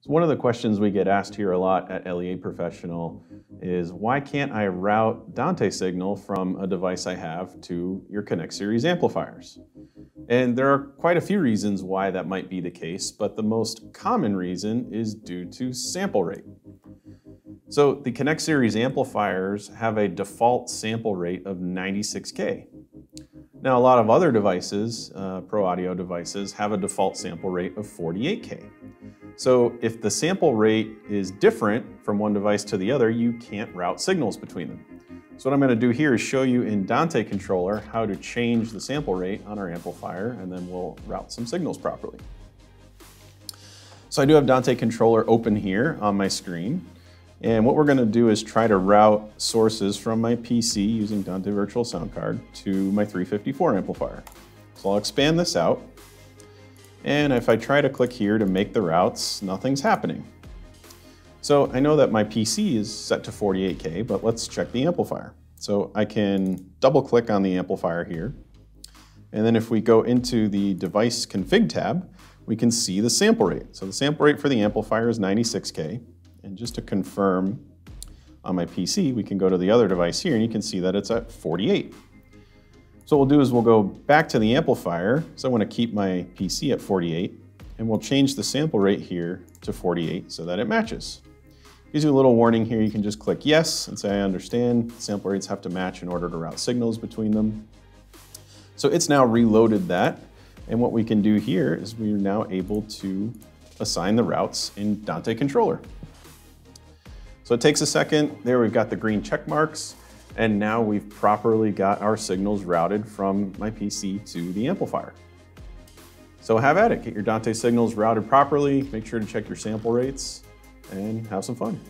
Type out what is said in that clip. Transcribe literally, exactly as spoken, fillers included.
So one of the questions we get asked here a lot at L E A Professional is, why can't I route Dante signal from a device I have to your Connect Series amplifiers? And there are quite a few reasons why that might be the case, but the most common reason is due to sample rate. So the Connect Series amplifiers have a default sample rate of ninety-six K. Now a lot of other devices, uh, pro audio devices, have a default sample rate of forty-eight K. So if the sample rate is different from one device to the other, you can't route signals between them. So what I'm going to do here is show you in Dante Controller how to change the sample rate on our amplifier, and then we'll route some signals properly. So I do have Dante Controller open here on my screen. And what we're going to do is try to route sources from my P C using Dante Virtual Soundcard to my three fifty-four amplifier. So I'll expand this out. And if I try to click here to make the routes, nothing's happening. So I know that my P C is set to forty-eight K, but let's check the amplifier. So I can double click on the amplifier here. And then if we go into the device config tab, we can see the sample rate. So the sample rate for the amplifier is ninety-six K. And just to confirm on my P C, we can go to the other device here and you can see that it's at forty-eight. So what we'll do is we'll go back to the amplifier. So I want to keep my P C at forty-eight and we'll change the sample rate here to forty-eight so that it matches. Gives you a little warning here. You can just click yes and say, I understand. Sample rates have to match in order to route signals between them. So it's now reloaded that. And what we can do here is we are now able to assign the routes in Dante Controller. So it takes a second. There we've got the green check marks, and now we've properly got our signals routed from my P C to the amplifier. So have at it. Get your Dante signals routed properly. Make sure to check your sample rates and have some fun.